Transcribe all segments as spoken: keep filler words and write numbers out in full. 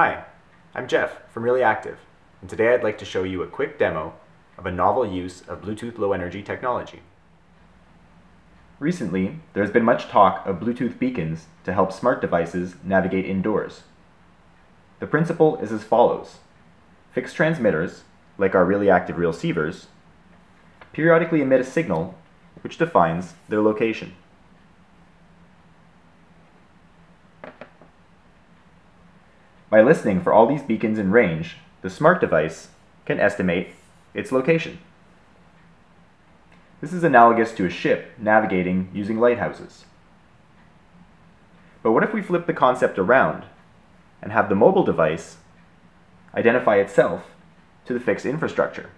Hi, I'm Jeff from reelyActive, and today I'd like to show you a quick demo of a novel use of Bluetooth Low Energy technology. Recently, there has been much talk of Bluetooth beacons to help smart devices navigate indoors. The principle is as follows. Fixed transmitters, like our reelyActive reelceivers, periodically emit a signal which defines their location. By listening for all these beacons in range, the smart device can estimate its location. This is analogous to a ship navigating using lighthouses. But what if we flip the concept around and have the mobile device identify itself to the fixed infrastructure?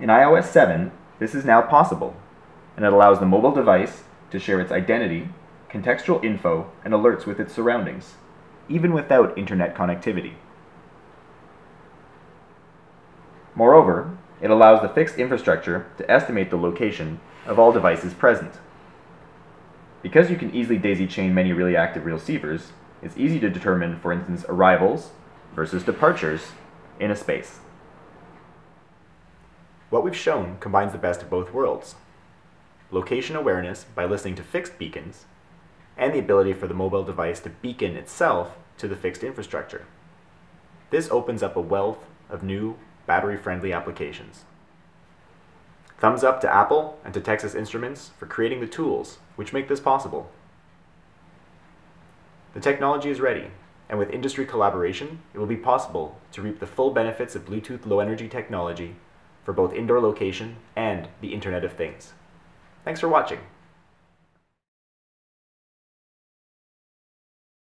In i O S seven, this is now possible, and it allows the mobile device to share its identity, contextual info, and alerts with its surroundings, even without internet connectivity. Moreover, it allows the fixed infrastructure to estimate the location of all devices present. Because you can easily daisy-chain many reelyActive reelceivers, it's easy to determine, for instance, arrivals versus departures in a space. What we've shown combines the best of both worlds: location awareness by listening to fixed beacons, and the ability for the mobile device to beacon itself to the fixed infrastructure. This opens up a wealth of new battery-friendly applications. Thumbs up to Apple and to Texas Instruments for creating the tools which make this possible. The technology is ready, and with industry collaboration, it will be possible to reap the full benefits of Bluetooth Low Energy technology for both indoor location and the Internet of Things. Thanks for watching.